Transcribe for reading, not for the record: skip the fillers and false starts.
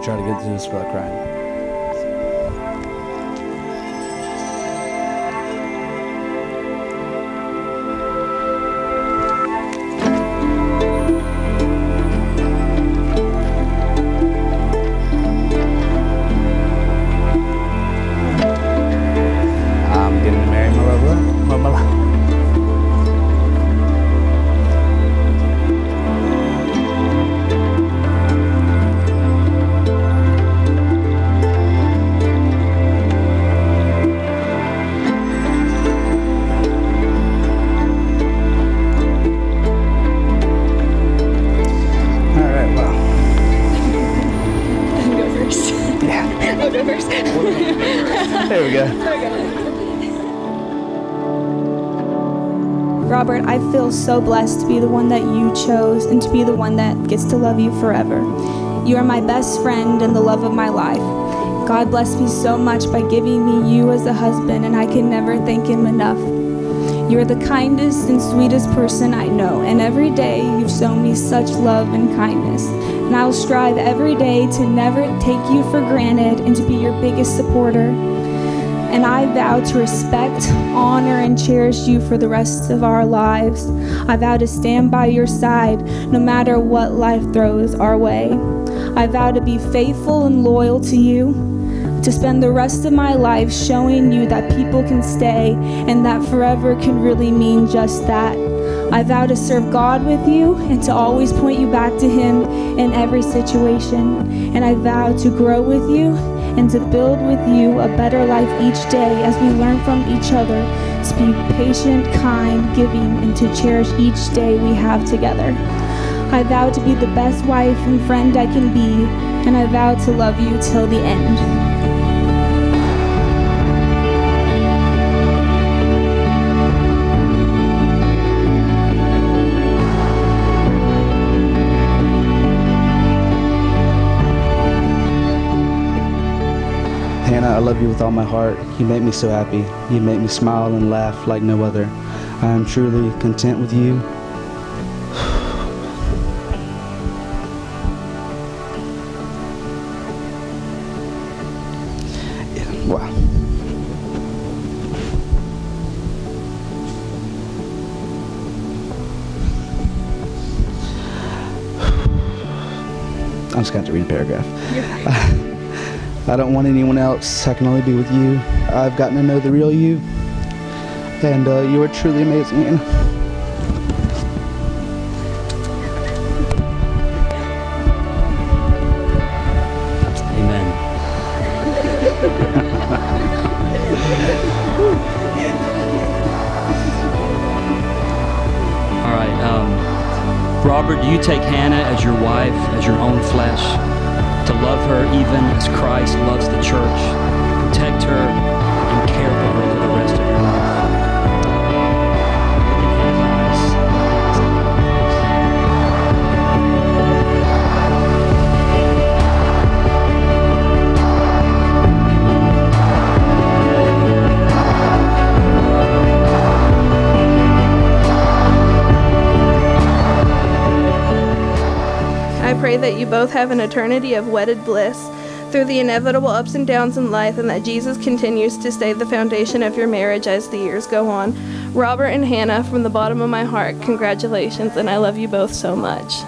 to try to get through this without crying. There we go. Robert, I feel so blessed to be the one that you chose and to be the one that gets to love you forever. You are my best friend and the love of my life. God blessed me so much by giving me you as a husband, and I can never thank him enough. You are the kindest and sweetest person I know, and every day you've shown me such love and kindness. And I will strive every day to never take you for granted and to be your biggest supporter. And I vow to respect, honor, and cherish you for the rest of our lives. I vow to stand by your side no matter what life throws our way. I vow to be faithful and loyal to you, to spend the rest of my life showing you that people can stay and that forever can really mean just that. I vow to serve God with you and to always point you back to him in every situation. And I vow to grow with you and to build with you a better life each day as we learn from each other to be patient, kind, giving, and to cherish each day we have together. I vow to be the best wife and friend I can be, and I vow to love you till the end. Hannah, I love you with all my heart. You make me so happy. You make me smile and laugh like no other. I am truly content with you. Yeah, wow. I'm just going to have to read a paragraph. Yeah. I don't want anyone else. I can only be with you. I've gotten to know the real you, and you are truly amazing, Hannah. Amen. All right, Robert, do you take Hannah as your wife, as your own flesh? To love her even as Christ loves the church, protect her, and care for her for the rest of your life. I pray that you both have an eternity of wedded bliss through the inevitable ups and downs in life, and that Jesus continues to stay the foundation of your marriage as the years go on. Robert and Hannah, from the bottom of my heart, congratulations, and I love you both so much.